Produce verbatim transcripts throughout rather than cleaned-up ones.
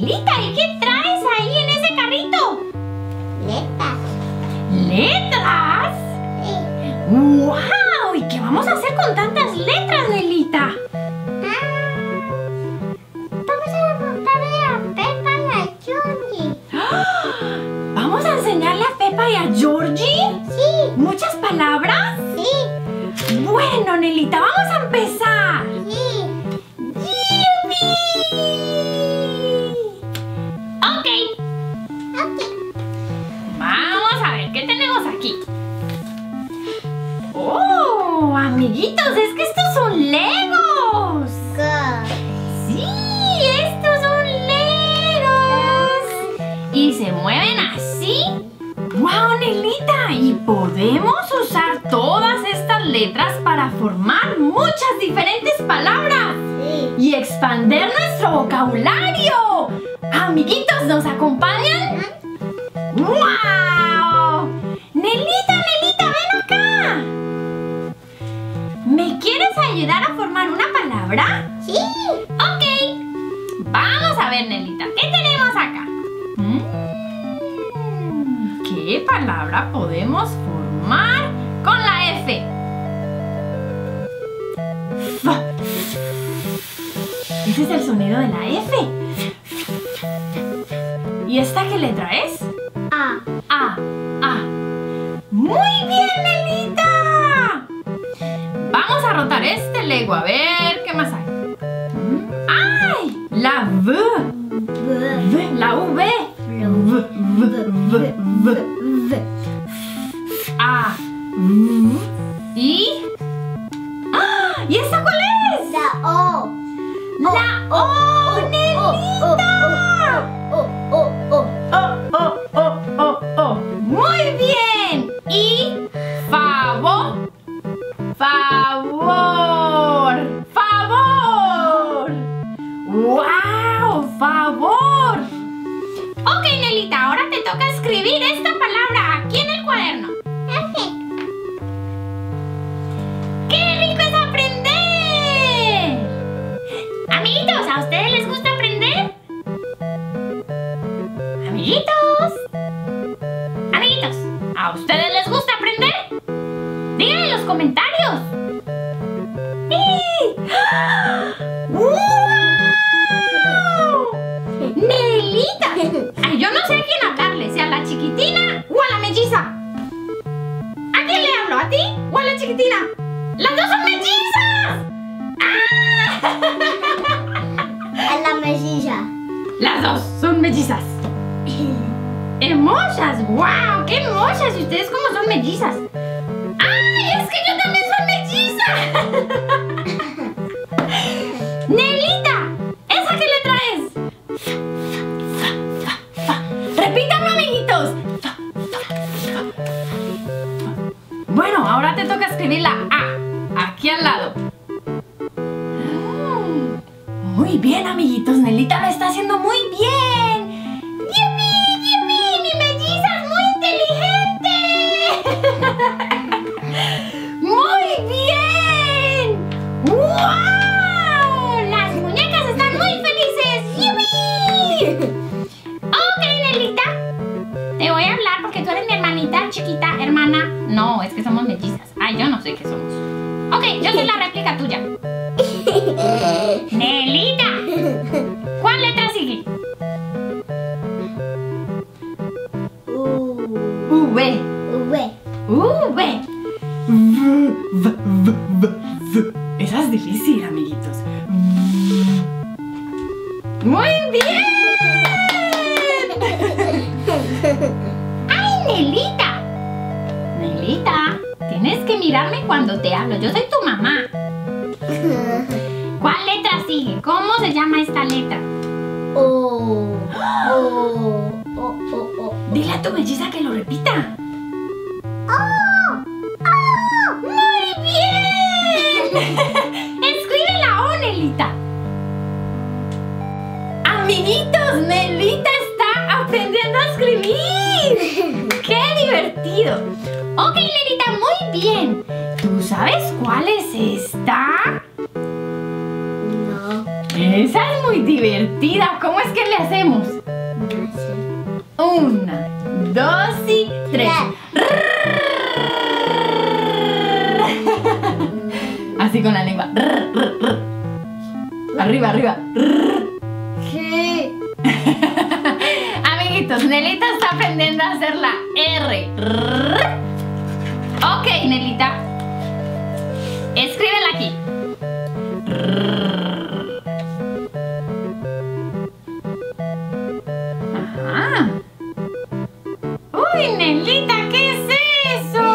Nellita, ¿y qué traes ahí en ese carrito? Letras. ¿Letras? Sí. ¡Wow! ¿Y qué vamos a hacer con tantas letras, Nellita? Ah, vamos a contarle a Peppa y a Georgie. ¿Vamos a enseñarle a Peppa y a Georgie? Sí. ¿Muchas palabras? Sí. Bueno, Nellita, vamos a empezar. Sí. ¡Oh, amiguitos! ¡Es que estos son Legos! ¿Qué? ¡Sí! ¡Estos son Legos! Y se mueven así. ¡Wow, Nellita! Y podemos usar todas estas letras para formar muchas diferentes palabras. Sí. Y expandir nuestro vocabulario. ¿Amiguitos, nos acompañan? ¿Mm? ¡Wow! ¡Nellita! ¿Me quieres ayudar a formar una palabra? ¡Sí! ¡Ok! Vamos a ver, Nellita, ¿qué tenemos acá? ¿Mm? ¿Qué palabra podemos formar con la F? F. Ese es el sonido de la F. ¿Y esta qué letra es? A. A. A. ¡Muy bien, Nellita! Vamos a rotar este Lego, a ver qué más hay. ¡Ay! La V. V. La V. V. V. V. V. V. A. ¿Y? ¡Ah! ¿Y esta cuál es? La O. La O, Nellita. O, O, O. O, O, O, O, O. Muy bien. Y favor. ¡Favor! ¡Favor! ¡Wow! ¡Favor! Ok, Nellita, ahora te toca escribir esta palabra aquí en el cuaderno. Ok. ¡Qué rico es aprender! Amiguitos, ¿a ustedes les gusta aprender? Amiguitos. Amiguitos, ¿a ustedes les gusta aprender? Díganme en los comentarios. ¡Sí! ¡Wow! ¡Nellita! Ay, yo no sé a quién hablarle, si a la chiquitina o a la melliza. ¿A quién le hablo? ¿A ti o a la chiquitina? ¡Las dos son mellizas! ¡Ah! A la melliza. Las dos son mellizas. ¡Hermosas! ¡Wow! ¡Qué hermosas! ¿Y ustedes cómo son mellizas? ¡Ay, es que yo también soy melliza! ¡Nellita! ¿Esa qué letra es? Fa, fa, fa, fa. ¡Repítanlo, amiguitos! Fa, fa, fa, fa. Bueno, ahora te toca escribir la A, aquí al lado. Mm, muy bien, amiguitos. Nellita lo está haciendo muy bien. ¡Yupi, yupi! ¡Mi melliza es muy inteligente! ¡Muy bien! ¡Wow! Chiquita, hermana, no, es que somos mellizas. Ay, yo no sé qué somos. Ok, yo soy la réplica tuya. Nellita, ¿cuál letra sigue? U. V. V. V. Esa es difícil, amiguitos. Muy bien. ¡Ay, Nellita! Nellita, tienes que mirarme cuando te hablo. Yo soy tu mamá. ¿Cuál letra sigue? ¿Cómo se llama esta letra? Oh, oh, oh, oh, oh. Dile a tu melliza que lo repita. Oh, oh. ¡Muy bien! Escribe la O, Nellita. Amiguitos, Nellita está aprendiendo a escribir. ¡Qué divertido! Ok, Nellita, muy bien. ¿Tú sabes cuál es esta? No. Esa es muy divertida. ¿Cómo es que le hacemos? Una, dos y tres. Así con la lengua. Arriba, arriba. ¿Qué? Amiguitos, Nellita está aprendiendo a hacer la R. Ok, Nellita. Escríbela aquí. Ajá. Uy, Nellita, ¿qué es eso?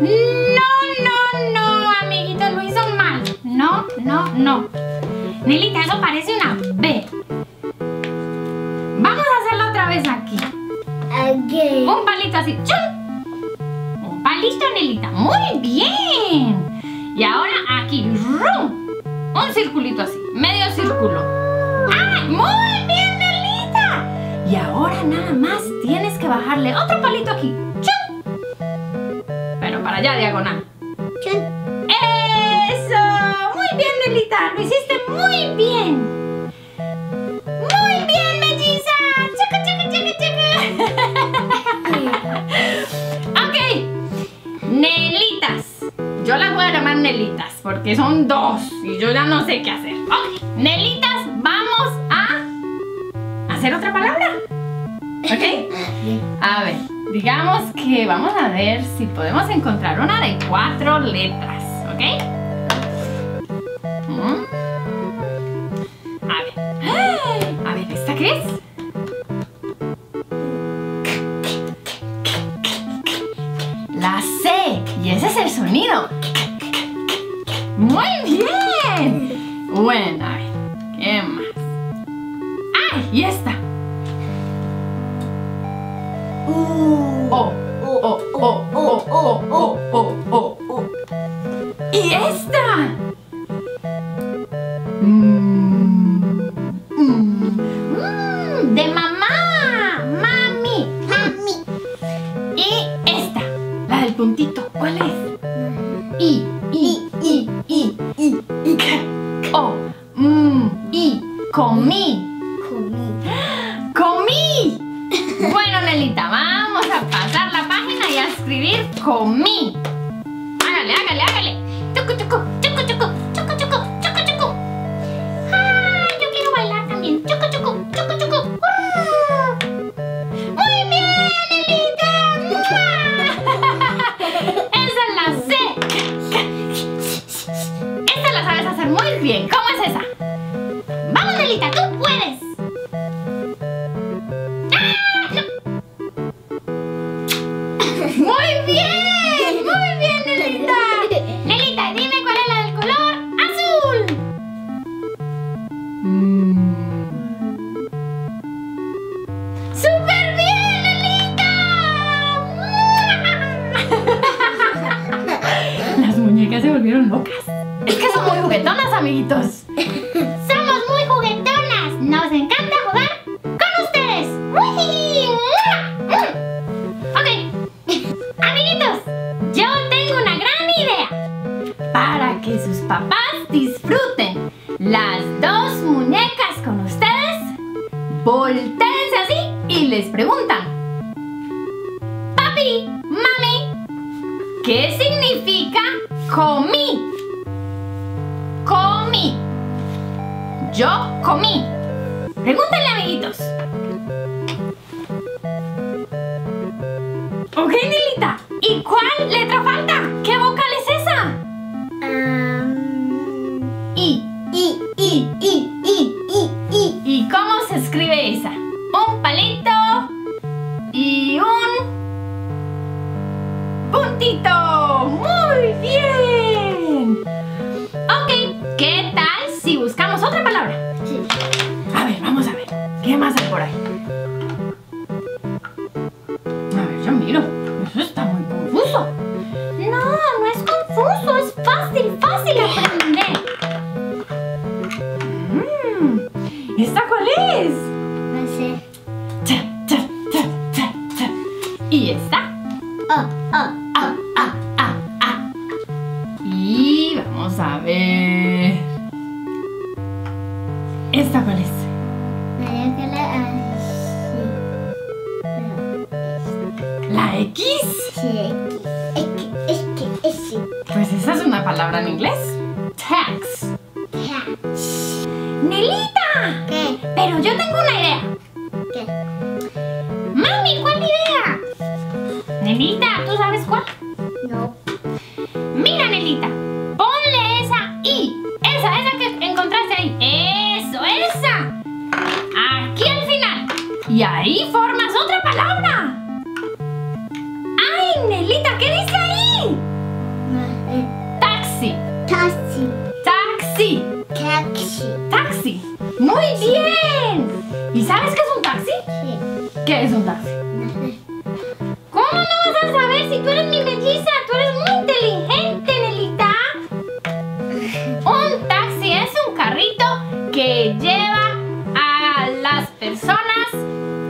No, no, no, amiguito, lo hizo mal. No, no, no. Nellita, eso parece una B. Vamos a hacerlo otra vez aquí. Okay. Un palito así. ¡Chum! Un palito, Nellita. Muy bien. Y ahora aquí, ¡rum! Un circulito así, medio círculo. ¡Ay, muy bien, Nellita! Y ahora nada más tienes que bajarle otro palito aquí. ¡Chum! Pero para allá, diagonal. ¡Chum! ¡Eso! Muy bien, Nellita, lo hiciste muy bien. ¡Muy bien, melliza! ¡Chaca, chaca, chaca, chaca! Ok, Nellitas. Yo las voy a llamar Nellitas porque son dos y yo ya no sé qué hacer. Ok, Nellitas, vamos a hacer otra palabra. Ok, a ver, digamos que vamos a ver si podemos encontrar una de cuatro letras. Ok, a ver, a ver, ¿esta qué es? La C, y ese es el sonido. ¡Muy bien! Bueno, a ver, ¿qué más? ¡Ah! Y esta. Uh, oh, oh, oh, oh, oh, oh, oh, oh, oh. ¡Y esta! Mm, mm, ¡de mamá! ¡Mami! ¡Mami! Y esta. La del puntito, ¿cuál es? I, I, I, I, I, I, O, M, I, comí. Comí. ¡Comí! Bueno, Nellita, vamos a pasar la página y a escribir comí. Hágale, hágale, hágale. Chucu, chucu, chucu, chucu, chucu, chucu, chucu, chucu. ¡Ah! Yo quiero bailar también. Chucu, chucu, chucu, chucu. ¡Ah! ¡Muy bien, Nellita! ¡Mua! Muy bien, ¿cómo es esa? ¡Vamos, Nellita, tú puedes! ¡Ah! ¡Muy bien! ¡Muy bien, Nellita! Nellita, dime cuál es la del color azul. Mm. ¡Súper bien, Nellita! Las muñecas se volvieron locas. Es que son muy juguetonas, amiguitos. Somos muy juguetonas. Nos encanta jugar con ustedes. Ok, amiguitos, yo tengo una gran idea. Para que sus papás disfruten las dos muñecas con ustedes, voltéense así y les preguntan: papi, mami, ¿qué significa comí? Comí. Yo comí. Pregúntale, amiguitos. Ok, Nellita. ¿Y cuál letra falta? ¿Qué vocal es esa? Um... I, I, I, I, I, I, I. ¿Y cómo se escribe esa? Un palito y un puntito. Muy bien. Ok. ¿Qué tal si buscamos otra palabra? Sí. A ver, vamos a ver. ¿Qué más hay por ahí? A ver, yo miro. Eso está muy confuso. No, no es confuso. Es fácil, fácil aprender. Mm, ¿esta cuál es? No sé. Cha, cha, cha, cha, cha. ¿Y esta? Oh, oh. A ver. ¿Esta cuál es? ¿La X? Sí, X. X, X, X. Pues esa es una palabra en inglés. Tax. Tax. ¡Nellita! ¿Qué? Pero yo tengo una idea. ¿Qué? ¡Mami, cuál idea! Nellita, ¿tú sabes cuál? No. Mira, Nellita, ponle esa I. Esa, esa que encontraste ahí. ¡Eso, esa! Aquí al final. Y ahí formas otra palabra. ¡Ay, Nellita! ¿Qué dice ahí? Taxi. Taxi. Taxi. Taxi. Taxi. ¡Muy bien! ¿Y sabes qué es un taxi? Sí. ¿Qué es un taxi? ¿Cómo no vas a saber si tú eres mi melliza? Tú eres muy inteligente, Nellita. Un taxi es un carrito que lleva a las personas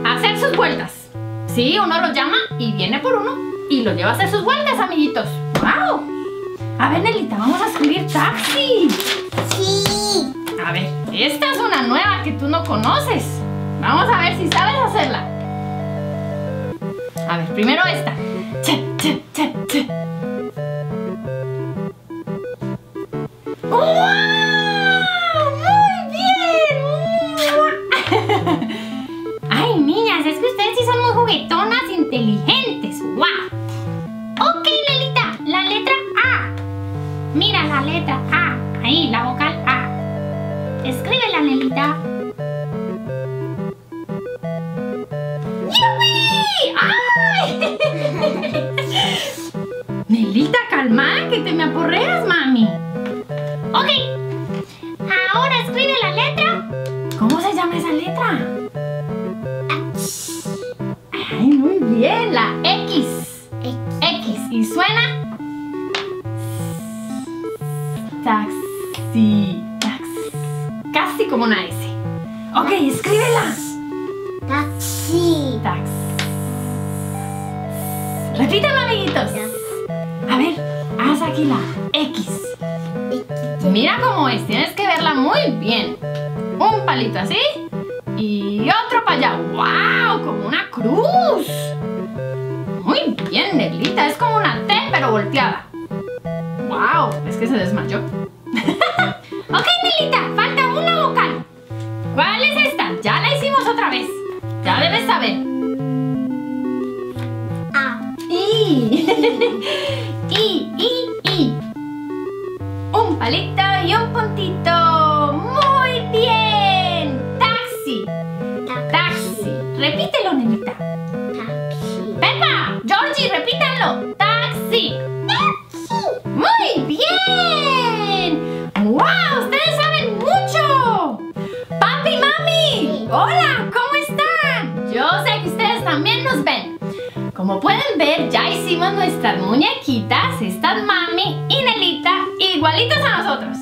a hacer sus vueltas. Sí, uno lo llama y viene por uno y lo lleva a hacer sus vueltas, amiguitos. ¡Wow! A ver, Nellita, vamos a escribir taxi. Sí. A ver, esta es una nueva que tú no conoces. Vamos a ver si sabes hacerla. A ver, primero esta. Che, che, che, che. ¡Wow! Inteligentes, guau. Ok, Nellita, la letra A. Mira la letra A, ahí, la vocal A. Escríbela, Nellita. ¡Yupi! ¡Ay! Nellita, calma, que te me aporreas, mami. Ok, ahora escribe la letra. ¿Cómo se llama esa letra? Bien, la X. X. X. Y suena. Taxi. Taxi. Casi como una S. Ok, taxi. Escríbela. Taxi. Taxi. Repítalo, amiguitos. A ver, haz aquí la X. Mira cómo es. Tienes que verla muy bien. Un palito así. Y otro para allá. ¡Wow! Como una cruz. Muy bien, Nellita. Es como una T, pero volteada. ¡Wow! Es que se desmayó. Ok, Nellita. Falta una vocal. ¿Cuál es esta? Ya la hicimos otra vez. Ya debes saber. A. I. I, I, I. Un palito y un puntito. ¡Muy bien! Repítelo, Nellita. Taxi. Peppa, Georgie, repítalo. Taxi. Taxi. Muy bien. ¡Wow! Ustedes saben mucho. Papi, mami. Hola, ¿cómo están? Yo sé que ustedes también nos ven. Como pueden ver, ya hicimos nuestras muñequitas, estas mami y Nellita, igualitos a nosotros.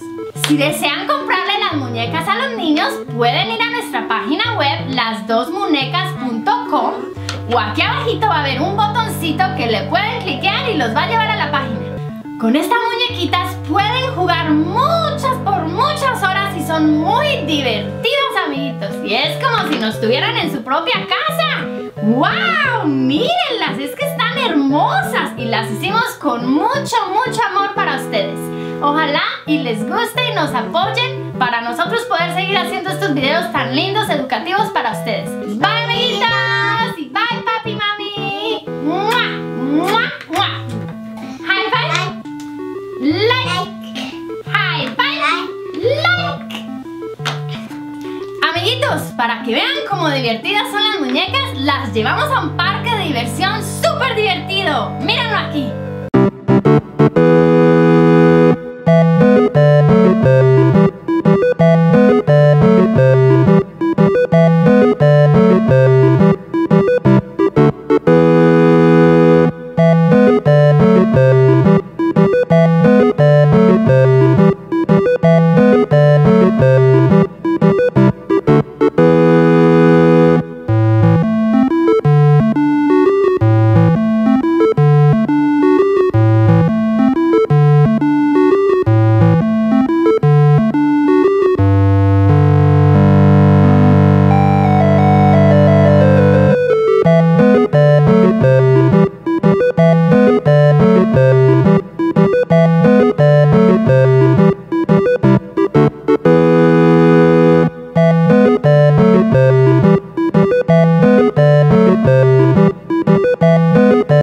Si desean comprarle las muñecas a los niños, pueden ir a nuestra página web las dos muñecas punto com o aquí abajito va a haber un botoncito que le pueden cliquear y los va a llevar a la página. Con estas muñequitas pueden jugar muchas por muchas horas y son muy divertidas, amiguitos. Y es como si nos tuvieran en su propia casa. ¡Wow! ¡Mírenlas! Es que están hermosas y las hicimos con mucho, mucho amor para ustedes. Ojalá y les guste y nos apoyen para nosotros poder seguir haciendo estos videos tan lindos, educativos para ustedes. ¡Bye, amiguitas! Y ¡bye, papi, mami! ¡Mua! ¡Mua! ¡Mua! ¡High five! ¡Like! ¡High five! ¡Like! Amiguitos, para que vean cómo divertidas son las muñecas, las llevamos a un parque de diversión súper divertido. ¡Mírenlo aquí! Thank you.